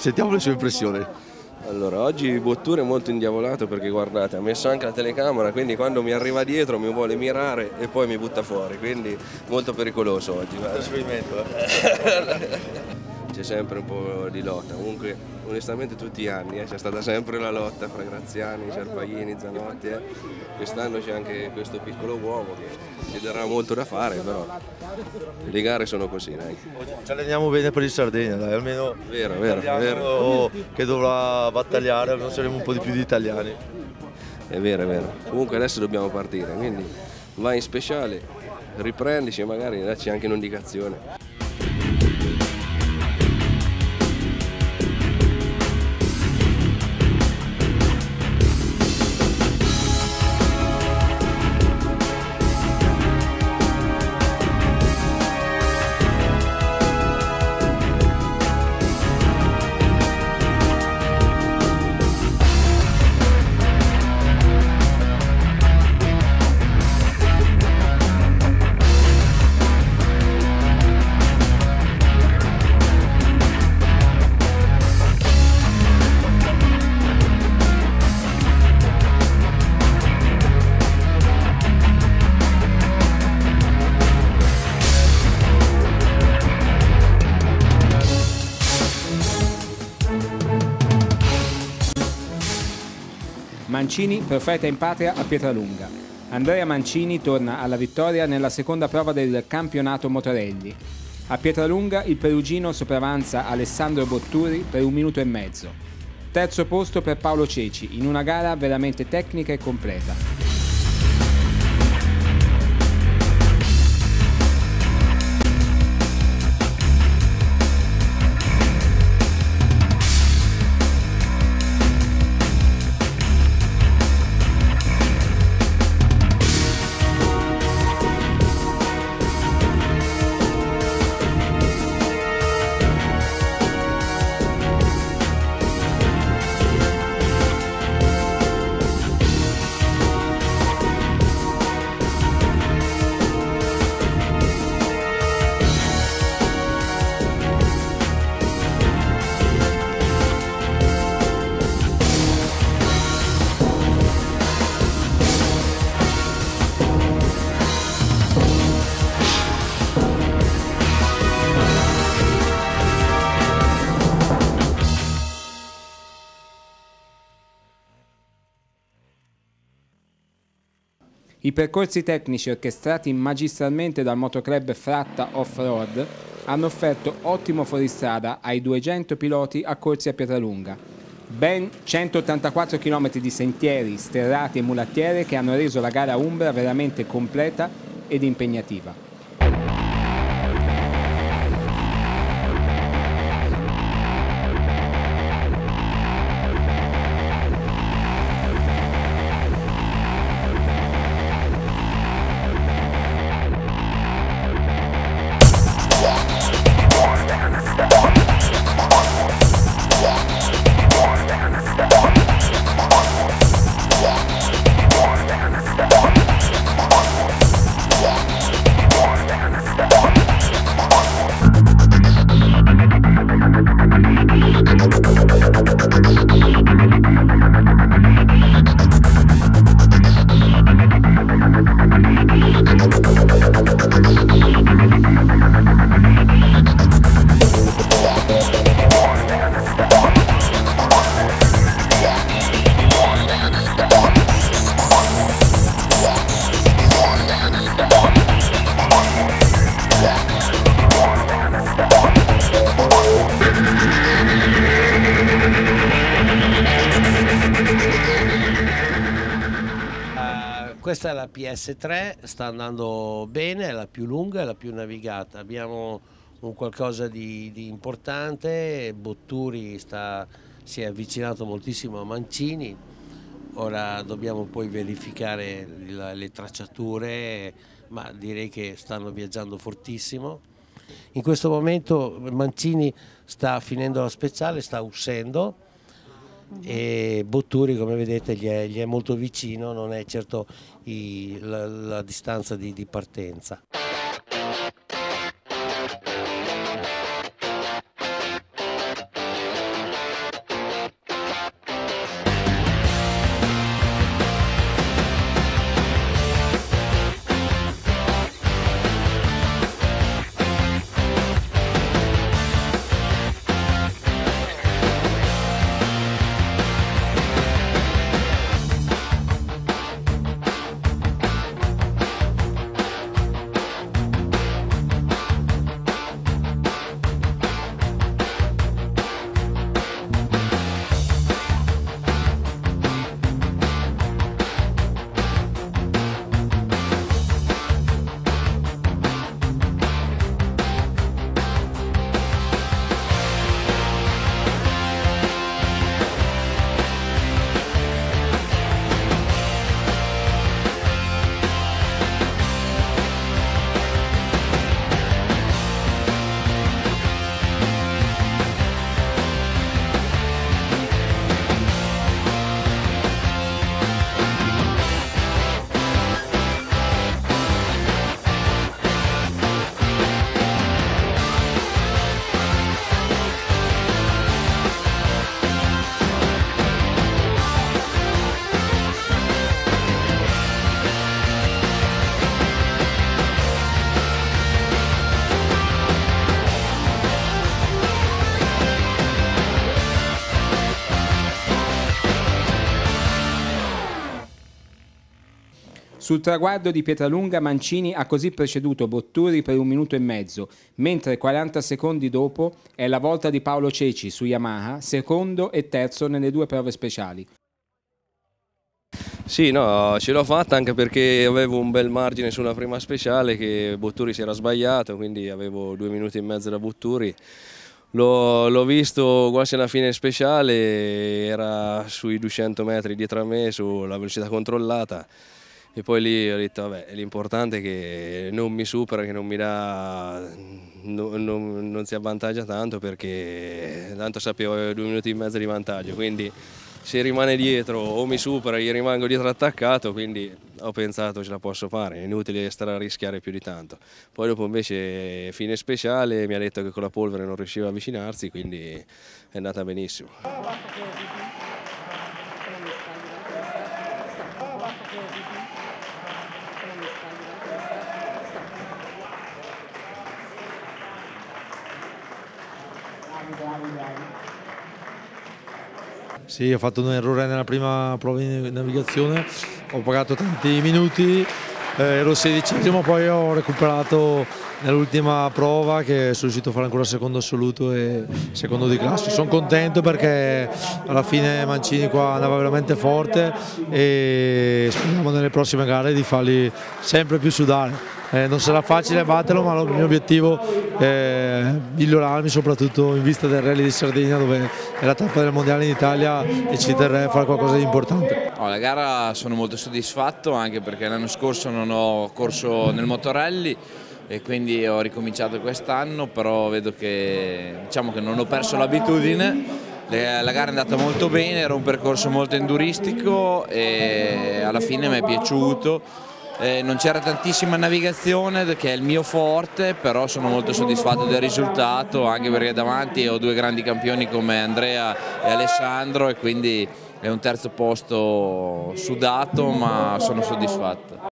Sentiamo le sue impressioni. Allora, oggi Botturi è molto indiavolato perché guardate, ha messo anche la telecamera, quindi quando mi arriva dietro mi vuole mirare e poi mi butta fuori, quindi molto pericoloso oggi. C'è sempre un po' di lotta, comunque onestamente tutti gli anni c'è stata sempre la lotta fra Graziani, Cerfaglini, Zanotti, quest'anno c'è anche questo piccolo uomo che ci darà molto da fare, però le gare sono così. Dai. Ci alleniamo bene per il Sardegna, dai, almeno vero. Che dovrà battagliare, almeno saremo un po' di più di italiani. È vero, è vero. Comunque adesso dobbiamo partire, quindi vai in speciale, riprendici e magari dacci anche un'indicazione. Mancini, perfetta in patria a Pietralunga. Andrea Mancini torna alla vittoria nella seconda prova del campionato Motorelli. A Pietralunga il perugino sopravanza Alessandro Botturi per 1 minuto e mezzo. Terzo posto per Paolo Ceci, in una gara veramente tecnica e completa. I percorsi tecnici orchestrati magistralmente dal motoclub Fratta Off-Road hanno offerto ottimo fuoristrada ai 200 piloti accorsi a Pietralunga. Ben 184 km di sentieri, sterrati e mulattiere che hanno reso la gara umbra veramente completa ed impegnativa. Questa è la PS3, sta andando bene, è la più lunga, è la più navigata, abbiamo un qualcosa di importante, Botturi si è avvicinato moltissimo a Mancini, ora dobbiamo poi verificare le tracciature, ma direi che stanno viaggiando fortissimo. In questo momento Mancini sta finendo la speciale, sta uscendo. E Botturi, come vedete, gli è molto vicino, non è certo la distanza di partenza. Sul traguardo di Pietralunga Mancini ha così preceduto Botturi per 1 minuto e mezzo, mentre 40 secondi dopo è la volta di Paolo Ceci su Yamaha, secondo e terzo nelle 2 prove speciali. Sì, no, ce l'ho fatta anche perché avevo un bel margine sulla prima speciale che Botturi si era sbagliato, quindi avevo 2 minuti e mezzo da Botturi. L'ho visto quasi alla fine speciale, era sui 200 metri dietro a me sulla velocità controllata e poi lì ho detto vabbè, l'importante è che non mi supera, che non mi dà, non si avvantaggia tanto, perché tanto sapevo che avevo 2 minuti e mezzo di vantaggio, quindi se rimane dietro o mi supera gli rimango dietro attaccato, quindi ho pensato ce la posso fare, è inutile stare a rischiare più di tanto. Poi dopo invece fine speciale mi ha detto che con la polvere non riusciva a avvicinarsi, quindi è andata benissimo. Sì, ho fatto un errore nella prima prova di navigazione, ho pagato tanti minuti, ero 16esimo, poi ho recuperato nell'ultima prova che sono riuscito a fare ancora secondo assoluto e secondo di classe. Sono contento perché alla fine Mancini qua andava veramente forte e speriamo nelle prossime gare di farli sempre più sudare. Non sarà facile batterlo, ma il mio obiettivo è migliorarmi, soprattutto in vista del rally di Sardegna, dove è la tappa del mondiale in Italia e ci terrei a fare qualcosa di importante. La gara sono molto soddisfatto, anche perché l'anno scorso non ho corso nel motorally e quindi ho ricominciato quest'anno, però vedo che, diciamo, che non ho perso l'abitudine. La gara è andata molto bene, era un percorso molto enduristico e alla fine mi è piaciuto. Non c'era tantissima navigazione, che è il mio forte, però sono molto soddisfatto del risultato, anche perché davanti ho 2 grandi campioni come Andrea e Alessandro e quindi è un terzo posto sudato, ma sono soddisfatto.